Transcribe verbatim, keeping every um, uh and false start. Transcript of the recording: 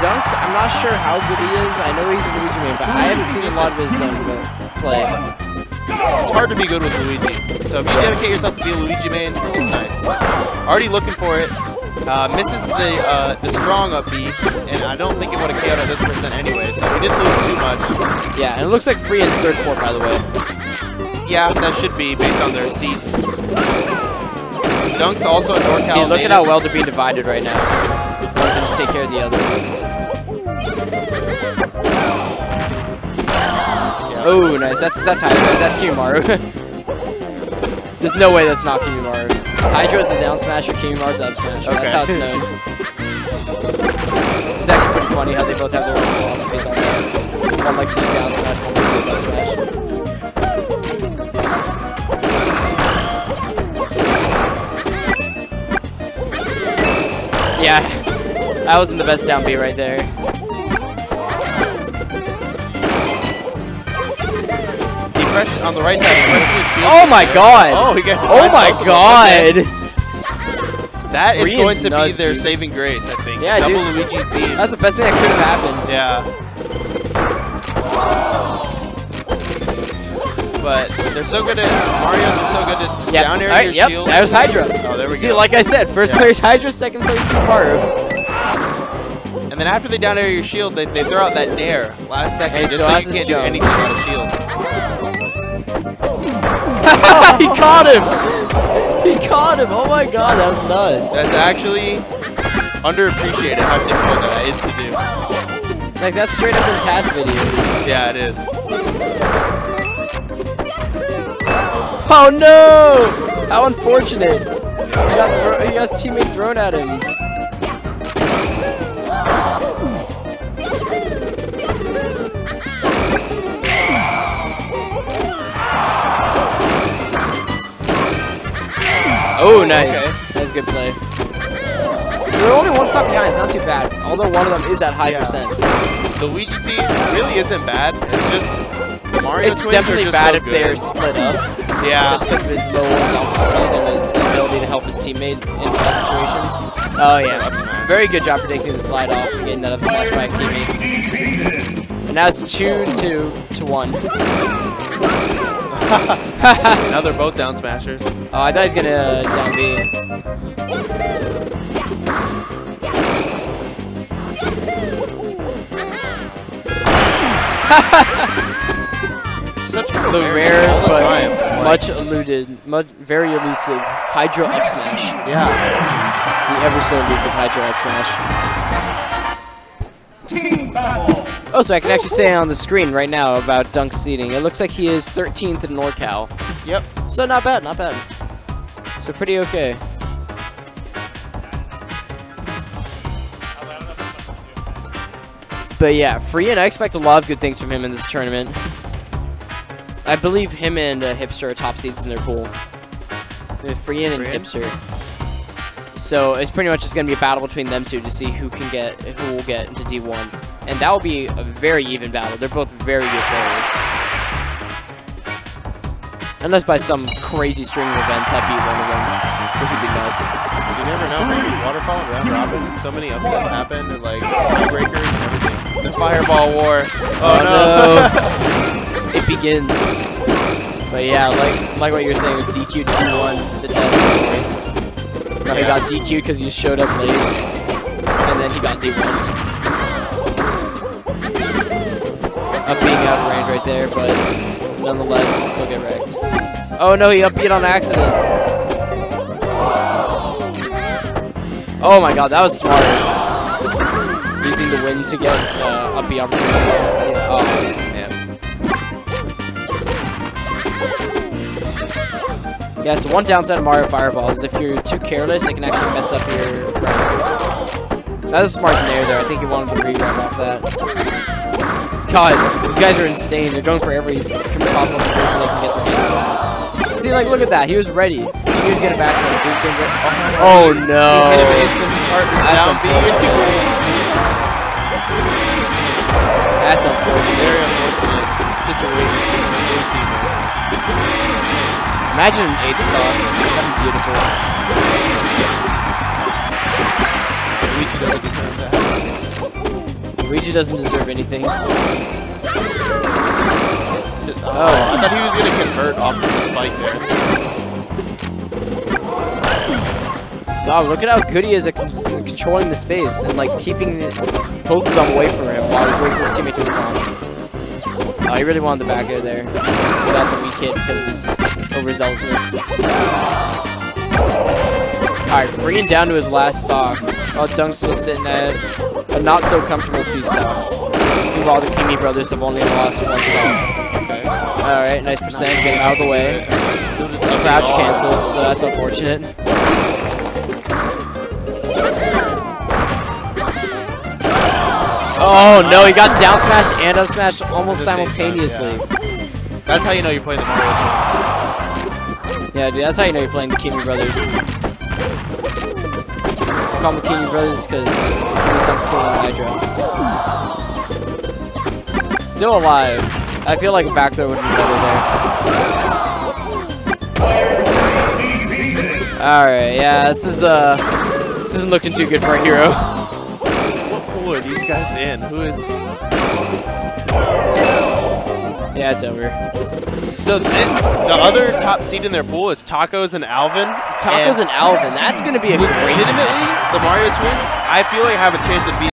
Dunks, I'm not sure how good he is. I know he's a Luigi man, but I haven't seen a lot of his um, play. It's hard to be good with Luigi. So if you dedicate yourself to be a Luigi man, it's nice. Already looking for it. Uh, misses the uh, the strong up B, and I don't think it would have K O'd at this percent anyway, so we didn't lose too much. Yeah, and it looks like Freean's third port, by the way. Yeah, that should be, based on their seats. Dunks also a NorCal. See, look at how well they're being divided right now. One can just take care of the other. Yeah. Oh, nice. That's that's Hydra. That's Kimimaru. There's no way that's not Kimimaru. Hydra is the down smash or Kimimaru's the up smash. Okay. That's how it's known. It's actually pretty funny how they both have their own philosophies on that. One likes to use down smash, one likes to use up smash. Yeah, that wasn't the best down B right there. On the right side, the shield. Oh my god! Oh, he gets oh my god! That is Freean's going to nuts, be their dude. Saving grace, I think. Yeah, Double dude. Luigi team. That's the best thing that could have happened. Yeah. But they're so good at Mario's are so good at yep. down air right, yep. shield. There's Hydra. Oh, there we See, go. See, like I said, first yeah. player's Hydra, second player's Kimimaru. And then after they down air your shield, they, they throw out that dare last second, okay, just so, so you can't jump. do anything on the shield. He caught him! He caught him! Oh my god, that was nuts. That's actually underappreciated how difficult that is to do. Like, that's straight up in task videos. Yeah, it is. Oh no! How unfortunate. He got, he got his teammate thrown at him. Oh, nice. Okay. That was a good play. So they're only one stop behind. It's not too bad. Although one of them is at high yeah. percent. The Luigi team really isn't bad. It's just the Mario It's twins definitely are just bad so if good. They're split up. Yeah. Just because of his low horizontal speed and his ability to help his teammate in bad situations. Oh, yeah. Very good job predicting the slide off and getting that up smash by a teammate. And now it's two two to one. Now they're both down smashers. Oh, I thought he's gonna uh, down B. Such a the rare, all the but time. much eluded, much very elusive Hydra up smash. Yeah, the ever so elusive Hydra up smash. Oh, so I can actually say on the screen right now about Dunk's seeding. It looks like he is thirteenth in NorCal. Yep. So not bad, not bad. So pretty okay. But yeah, Freean, I expect a lot of good things from him in this tournament. I believe him and uh, Hipster are top seeds in their pool. Freean and Hipster. So it's pretty much just going to be a battle between them two to see who can get, who will get into D one. And that will be a very even battle. They're both very good players. Unless by some crazy string of events I beat one of them, which would be nuts. You never know, maybe waterfall, round robin, so many upsets happen, and like tiebreakers and everything. The fireball war. Oh, oh no! It begins. But yeah, like like what you were saying with D Q to D one, the test. Right? Yeah. He got D Q'd because he showed up late, and then he got D one. Up being out of range right there, but nonetheless, he still get wrecked. Oh no, he up beat on accident. Oh my god, that was smart. Using the wind to get uh, up beat opportunity. Oh, yeah. Yeah, so one downside of Mario Fireballs is if you're too careless, it can actually mess up your front. That was a smart in the air there. I think he wanted to re-grab off that. God, these guys are insane. They're going for every possible position they can get their hands on. See, like, look at that. He was ready. He was gonna back him. So he was gonna get... Oh no! He hit him into the heart with That's down unfortunate. That's unfortunate. Very unfortunate situation for the new team. Imagine an eight stock. That'd be beautiful. Luigi doesn't deserve that. Luigi doesn't deserve anything. Oh, I thought he was going to convert off of the spike there. Wow, look at how good he is at con controlling the space and like keeping both of them away from him while he's waiting for his teammate to respond. Oh, he really wanted the back air there without the weak hit because of his overzealousness. Alright, Freean down to his last stock while Dunks still sitting at a not so comfortable two stocks. Meanwhile, the Kimi brothers have only lost one stock. Okay. Alright, nice percent, get him out of the way. Still just a crouch cancels, so that's unfortunate. Oh no, he got down smashed and up smashed almost simultaneously. Yeah. That's how you know you're playing the Mario teams. Yeah, dude, that's how you know you're playing the Kimi brothers. I call them the Kimi brothers because it sounds cooler than Hydra. Still alive. I feel like a back throw would be better there. Alright, yeah, this is uh this isn't looking too good for a hero. What pool are these guys in? Who is Yeah, it's over. So th the other top seed in their pool is Tacos and Alvin. Tacos and, and Alvin, that's gonna be a legitimately great match. The Mario twins, I feel like I have a chance of beating